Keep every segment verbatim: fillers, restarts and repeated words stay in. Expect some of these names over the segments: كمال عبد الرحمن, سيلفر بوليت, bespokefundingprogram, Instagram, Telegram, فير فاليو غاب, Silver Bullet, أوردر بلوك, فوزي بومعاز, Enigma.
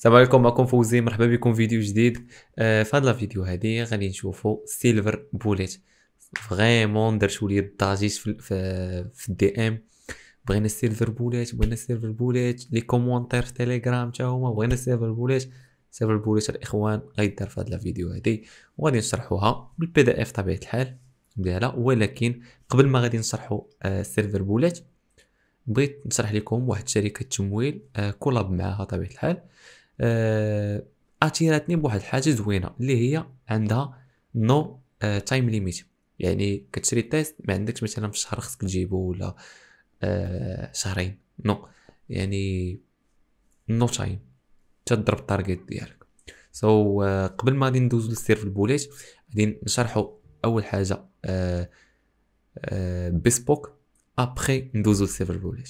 السلام عليكم، معكم فوزي. مرحبا بكم فيديو جديد. آه في هذا الفيديو هذه غادي نشوفوا سيلفر بوليت. فريمون درتوا لي الضجيج في في الدي ام، بغينا السيلفر بوليت بغينا السيلفر بوليت لي كومونتير في تيليجرام حتى هما بغينا السيلفر بوليت. سيلفر بوليت الاخوان غيدار في هذا الفيديو هذه وغادي نشرحوها بالبي دي اف طبيعه الحال ديالها. ولكن قبل ما غادي نشرحوا آه السيلفر بوليت، بغيت نشرح لكم واحد شركه تمويل آه كولاب معها طبيعه الحال. آه، اثيرتني بواحد الحاجه زوينه اللي هي عندها نو آه، تايم ليميت. يعني كتشري تيست ما عندكش مثلا في الشهر خصك تجيبه ولا آه، شهرين، نو يعني نو تايم تضرب التارجت ديالك. سو so, آه، قبل ما غادي ندوزو للسيرفر بوليت غادي نشرحو اول حاجه آه، آه، بيسبوك، ابخي ندوزو للسيرفر بوليت.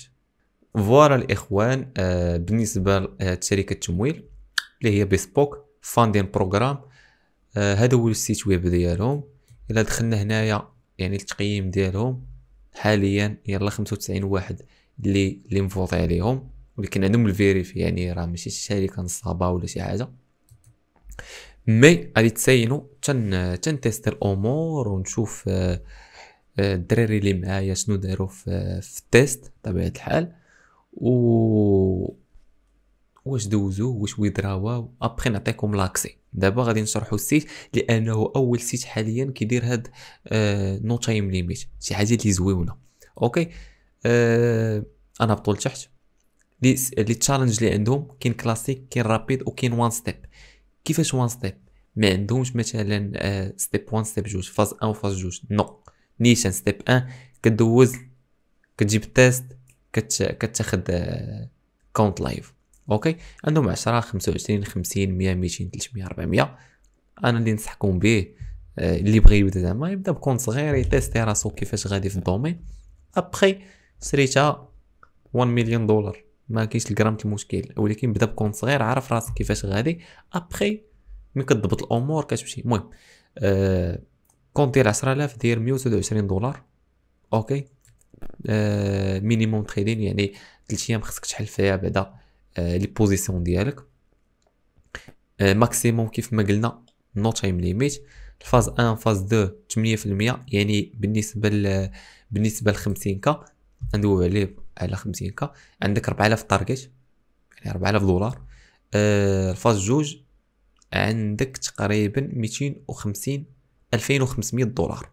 فوالا الاخوان، آه بالنسبه لشركه التمويل اللي هي بيسبوك فاندين بروغرام، آه هذا هو السيت ويب ديالهم. الا دخلنا هنايا يعني التقييم ديالهم حاليا يلا خمسة وتسعين واحد اللي اللي مفوت عليهم، ولكن عندهم الفيريف يعني راه ماشي شركه نصابه ولا شي حاجه. مي غادي تساينو تن تنتيست الامور ونشوف آه آه الدراري اللي معايا شنو داروا في آه في التيست طبيعه الحال، و واش دوزو واش ويدراو. ابخي نعطيكم لاكسي. دابا غادي نشرحوا السيت لانه اول سيت حاليا كيدير هاد آه... نو تايم ليميت، شي حاجه اللي زويونه. اوكي آه... انا بطول تحت لي لي تشالنج اللي عندهم، كاين كلاسيك كاين رابيد وكاين وان ستيب. كيفاش وان ستيب؟ ما عندهمش مثلا آه... ستيب واحد ستيب جوج فاز واحد وفاز جوج، نو نيشان ستيب واحد كدوز كتجيب تيست كتاخد كونت لايف. اوكي عندهم عشرة خمسة وعشرين خمسين مية ميتين تلتمية ربعمية. انا اللي نصحكم به اللي بغى يبدا زعما يبدا بكونت صغير يتيستي راسو كيفاش غادي في الدومين. ابخي سريتها واحد مليون دولار ما كاينش الجرام المشكل، ولكن بدا بكونت صغير عرف راسك كيفاش غادي. ابخي ملي كتضبط الامور كتمشي. المهم أه كونت ديال عشرة آلاف داير مية وتسعة وعشرين دولار. اوكي آه مينيموم تريدين يعني ثلاث ايام خصك تحل فيها بعدا آه لي بوزيسيون ديالك. آه ماكسيموم كيف ما قلنا نو تايم ليميت. الفاز واحد فاز اثنين ثمانية في المية يعني بالنسبه ل بالنسبه ل خمسين كا ندويو عليه على خمسين كا عندك أربعة آلاف تارجت يعني أربعة آلاف دولار. آه الفاز جوج عندك تقريبا مئتين وخمسين ألفين وخمسمية دولار.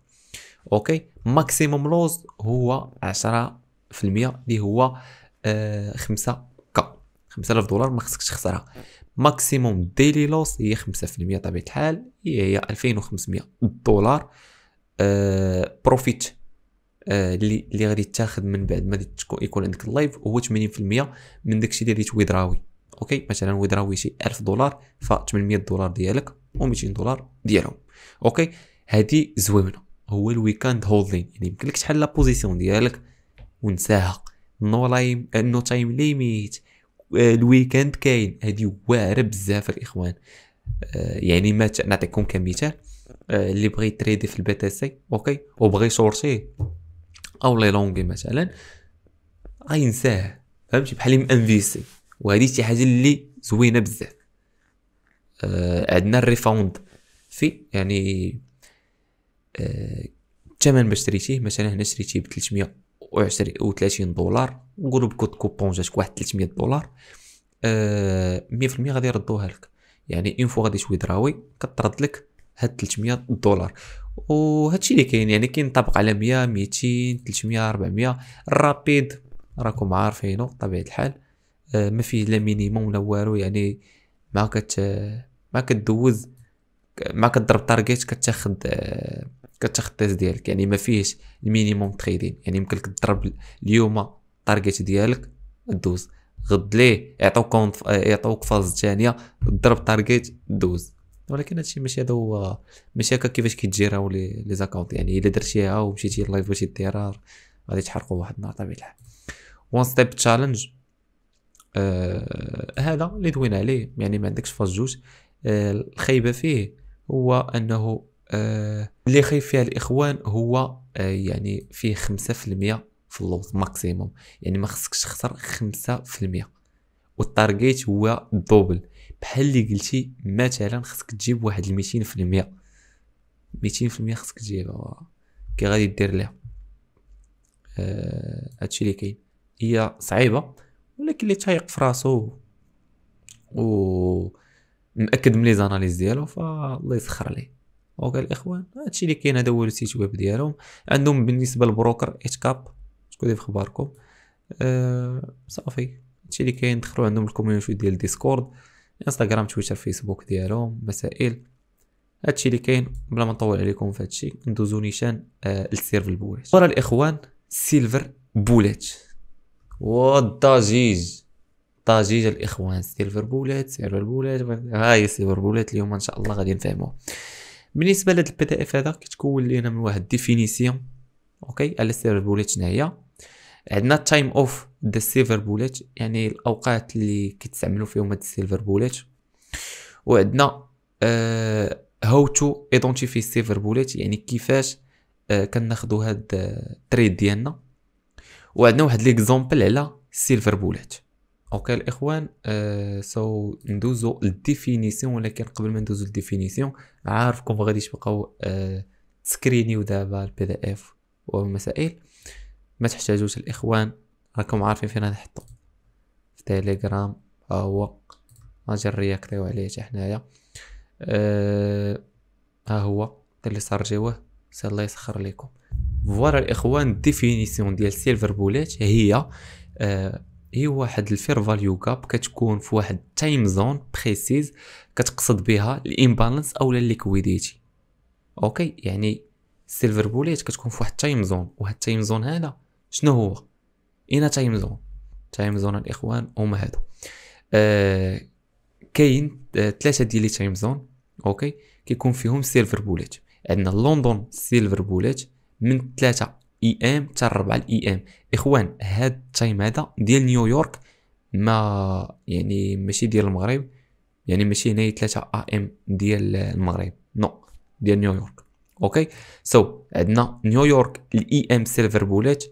اوكي ماكسيموم لوز هو عشرة في المية اللي هو آه خمسة كا خمسة آلاف دولار ما خصكش تخسرها. ماكسيموم ديلي لوز هي خمسة في المية طبيعة الحال هي ألفين وخمسمية دولار. آه بروفيت آه اللي اللي غادي تاخد من بعد ما يكون عندك اللايف هو ثمانين في المية من داكشي اللي غادي تويدراوي. اوكي مثلا ويدراوي شي ألف دولار ف ثمنمية دولار ديالك و مئتين دولار ديالهم. اوكي هادي زوينه. هو الويكاند هولدين يعني يمكنلك تحل لا بوزيسيون ديالك ونساها. نو لايم نو تايم ليميت، الويكاند كاين. هذه واعره بزاف الاخوان. آه يعني ما نعطيكم كمثال، آه اللي بغى يتريدي في البي تي سي اوكي وبغى يشورتيه او لي لونغي مثلا غينساه، فهمتي بحال من انفيسي. وهذه شي حاجه اللي زوينه بزاف. آه عندنا الريفاوند في يعني الثمن باش شريتيه. مثلا هنا شريتيه ب ثلاثمية وعشرين دولار نقولوا بكود كوبون جاتك واحد ثلاثمية دولار، أه مية في المية غادي يردوها لك. يعني اون فوا غادي تويدراوي كترد لك هاد ثلاثمية دولار. وهادشي اللي كاين يعني كينطبق على مية ميتين ثلاثمية أربعمية. الرابيد راكم عارفينه بطبيعه الحال، أه ما فيه لا مينيموم لا والو. يعني مع كت مع كدوز مع كضرب تارجيت كتاخذ أه كتاخد التيست ديالك. يعني ما فيهش المينيموم تريدين، يعني يمكن لك تضرب اليوم التارجت ديالك دوز، غد ليه يعطوك كونت يعطوك فاز ثانيه تضرب التارجت دوز. ولكن هادشي ماشي هذا هو، ماشي هكا كيفاش كيتجيراو لي لي زاكونت. يعني الا درتيها ومشيتي لايف باش ديرها غادي تحرقوا واحد النهار طبيعي الحال. وان ستيب تشالنج هذا اللي دوينا عليه، يعني ما عندكش فاز جوج. آه الخايبه فيه هو انه آه اللي خايف فيها الاخوان هو آه يعني فيه خمسة في المية في اللوز ماكسيموم. يعني ما خصكش تخسر خمسة في المية والتارجيت هو الدوبل. بحال اللي قلتي مثلا خصك تجيب واحد مئتين في المئة، مئتين في المئة خصك تجيبها، كي غادي دير ليها هادشي اللي كاين. هي صعيبه ولكن اللي تايق في راسو و مأكد من لي زاناليز ديالو فالله يسخر ليه. وقال الاخوان هادشي اللي كاين، هذا هو السيت ويب ديالهم عندهم بالنسبه للبروكر اتكاب. شكون في اخباركم؟ أه صافي هادشي اللي كاين. دخلوا عندهم الكوميونيتي ديال ديسكورد، انستغرام، تويتر، فيسبوك ديالهم، مسائل، هادشي اللي كاين. بلا ما نطول عليكم في هادشي ندوزو نيشان أه للسيرفر بوليت. ورا الاخوان سيلفر بوليت والضجيج، طاجيج الاخوان سيلفر بوليت، سيلفر بوليت، ها هي سيلفر بوليت. اليوم ان شاء الله غادي نفهموها. بالنسبه لهاد البي دي اف هذا كيتكون لينا من واحد ديفينيسيون اوكي على السيلفر بوليت. شنو هي؟ عندنا تايم اوف ذا سيلفر بوليت، يعني الاوقات اللي كيتستعملوا فيهم هاد السيلفر بوليت. وعندنا هاو تو ايدونتيفي سيلفر بوليت، يعني كيفاش آه كناخذوا هاد التريد ديالنا. وعندنا واحد ليكزامبل على سيلفر بوليت اوكي الاخوان. أه سو ندوزو للديفينيسيون، ولكن قبل ما ندوزو للديفينيسيون عارفكم غادي تبقاو أه تسكرينيو دابا البي دي اف والمسائل، ما تحتاجوش الاخوان، راكم عارفين فين غنحطو، في تيليجرام، ها هو غنجي رياكتيو عليه حتى حنايا. أه ها هو اللي سارجيوه، سي الله يسخر ليكم. فوالا الاخوان الديفينيسيون ديال سيلفر بوليت هي أه هي واحد الفير فاليو غاب كتكون في واحد تايم زون بريسيز كتقصد بها الامبالانس اولا الليكويديتي اوكي. يعني السيلفر بوليت كتكون في واحد تايم زون، وهاد التايم زون هذا شنو هو؟ اين تايم زون؟ تايم زون الاخوان هما هادو آه كاين آه ثلاثه ديال لي تايم زون اوكي كيكون فيهم سيلفر بوليت. عندنا لندن سيلفر بوليت من ثلاثة اي ام حتى ربعة الاي ام. اخوان هاد التايم هذا ديال نيويورك، ما يعني ماشي ديال المغرب، يعني ماشي هنايا ثلاثة ام ديال المغرب، نو ديال نيويورك اوكي. سو so, عندنا نيويورك الاي ام سيلفر بوليت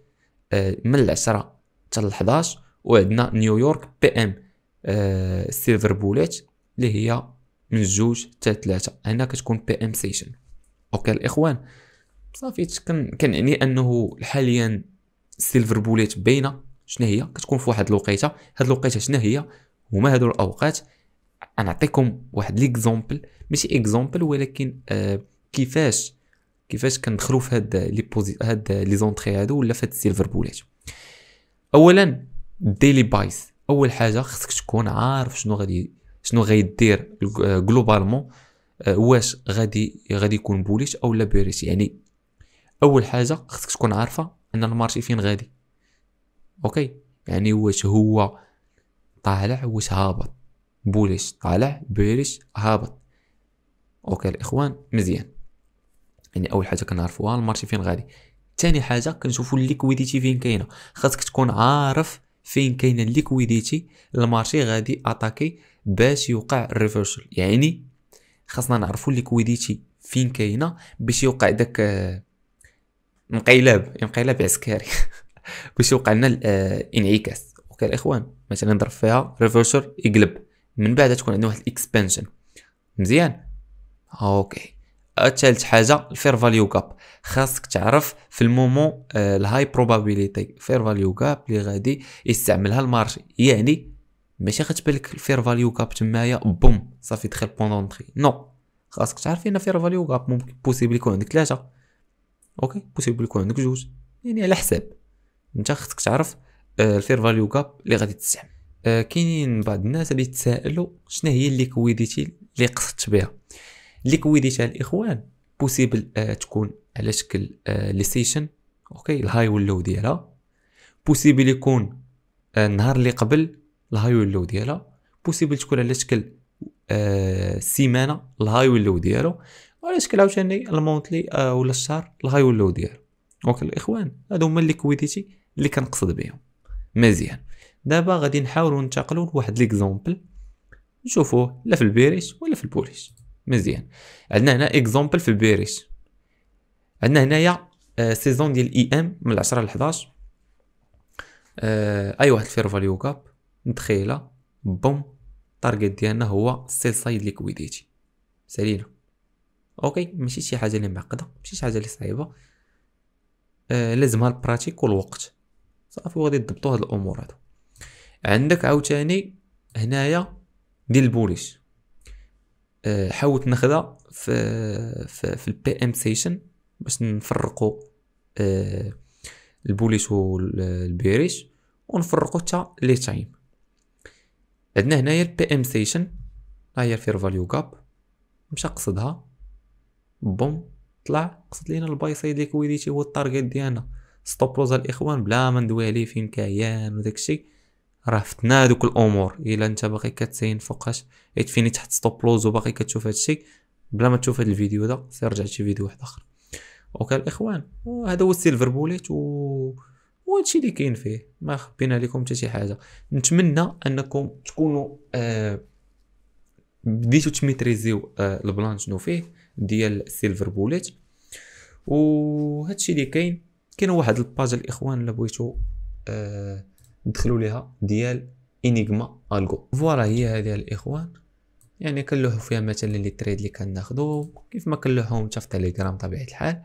آه, من العشرة حتى الحداش، وعندنا نيويورك بي ام آه, سيلفر بوليت اللي هي من جوج حتى ثلاثة، هنا كتكون بي ام سيشن اوكي الاخوان. صافي كنعني انه حاليا السيلفر بوليت باينه شنو هي، كتكون في واحد الوقيته. هاد الوقيته شنو هي؟ هما هادو الاوقات. غنعطيكم واحد ليكزامبل، ماشي اكزامبل ولكن آه كيفاش كيفاش كندخلو في هاد لي بوزي هاد لي زونطري هادو ولا في هاد السيلفر بوليت. اولا ديلي بايس، اول حاجه خصك تكون عارف شنو غادي شنو غيدير جلوبالمون، آه واش غادي غادي يكون بوليت اولا بيريت. يعني اول حاجه خصك تكون عارفه ان المارشي فين غادي اوكي، يعني واش هو طالع واش هابط، بوليش طالع، بيريش هابط اوكي الاخوان مزيان. يعني اول حاجه كنعرفوها المارشي فين غادي. ثاني حاجه كنشوفوا الليكويديتي فين كاينه، خاصك تكون عارف فين كاينه الليكويديتي المارشي غادي اتاكي باش يوقع الريفرسل. يعني خاصنا نعرفوا الليكويديتي فين كاينه باش يوقع داك انقلاب انقلاب عسكري باش يوقع لنا الانعكاس اوكي الاخوان. مثلا نضرب فيها ريفرسر يقلب، من بعد تكون عندنا واحد الاكسبانشن مزيان اوكي. ثالث حاجه الفير فاليو غاب، خاصك تعرف في المومون الهاي بروبابيليتي فير فاليو غاب اللي غادي يستعملها المارشي. يعني ماشي غتبان لك الفير فاليو غاب تمايا بوم صافي دخل بوندونتري، نو خاصك تعرف ان فير فاليو غاب ممكن بوسيبل يكون عندك ثلاثه اوكي، بوسيبل يكون عندك جوج، يعني على حساب انت خصك تعرف آه الفير فاليو غاب اللي غادي تستعمل. آه كاينين بعض الناس اللي تسائلوا شنو هي الليكويديتي اللي قصدت بها. الليكويديتي الاخوان بوسيبل آه تكون على شكل آه لي سيشن اوكي، الهاي واللو ديالها، بوسيبل يكون آه النهار اللي قبل الهاي واللو ديالها، بوسيبل تكون على شكل آه سيمانه الهاي واللو ديالو، وعلى شكل عاوتاني المونتلي آه ولا الشهر الهاي واللو ديالو اوكي الاخوان. هادو هما الليكويديتي اللي كنقصد بهم مزيان. دابا غادي نحاولوا ننتقلوا لواحد ليكزامبل نشوفوه لا في البيريش ولا في البوليش مزيان. عندنا هنا اكزامبل في البيريش، عندنا هنايا آه سيزون ديال اي ام من عشرة ل حداش آه اي واحد الفير فاليو غاب متخيله بوم، التارجت ديالنا هو السيل سايد ليكويديتي. سالينا اوكي، ماشي شي حاجه اللي معقده، ماشي شي حاجه اللي صعيبه، آه لازمها البراتيك والوقت صافي، وغادي تضبطوا هاد الامور هادو. عندك عاوتاني هنايا ديال البوليش، آه حاولت ناخذها في في, في البي ام سيشن باش نفرقوا آه البوليش والبيريش ونفرقوا حتى لي تايم. عندنا هنايا البي ام سيشن، ها هي الفير فاليو غاب، مشى قصدها بوم، طلع قصد لينا الباي سايد ليكويديتي هو التارجت ديالنا. ستوب لوز الاخوان بلا ما ندوي عليه فين كاين وداكشي، راه فتنا دوك الامور. الا انت باقي كتسين فوقاش حيت فيني تحت ستوب لوز وباقي كتشوف هادشي، بلا ما تشوف هاد الفيديو هذا سير رجع شي فيديو واحد اخر. اوكي الاخوان، هذا هو السيلفر بوليت و وهادشي اللي كاين فيه، ما خبينا لكم حتى شي حاجه. نتمنى انكم تكونوا آه بديتو تميتريزيو آه البلان شنو فيه ديال السيلفر بوليت. وهادشي اللي كاين كاين واحد الباج الاخوان اللي بغيتو آه دخلوا ليها ديال انيغما الجو، فوالا هي هذه الاخوان. يعني كنلوحو فيها مثلا لي تريد اللي كناخذو كيف ما كنلوحوهم حتى في تيليجرام طبيعه الحال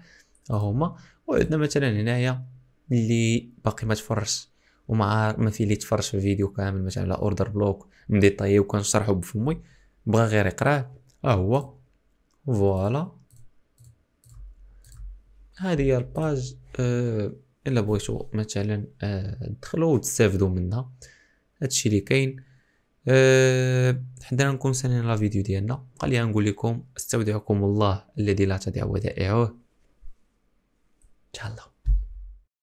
ها هما. وعندنا مثلا هنايا اللي باقي ما تفرجش ومع ما في اللي تفرج في فيديو كامل مثلا على اوردر بلوك مديطاي وكنشرحو بفمي، بغا غير يقراه ها هو. فوالا هذه هي الباج، أه الا بغيتو مثلا أه تدخلوا وتستافدوا منها. هادشي اللي كاين، أه حنا نكون سالين لا فيديو ديالنا. بقى لي نقول لكم استودعكم الله الذي لا تضيع ودائعه، تهلاو.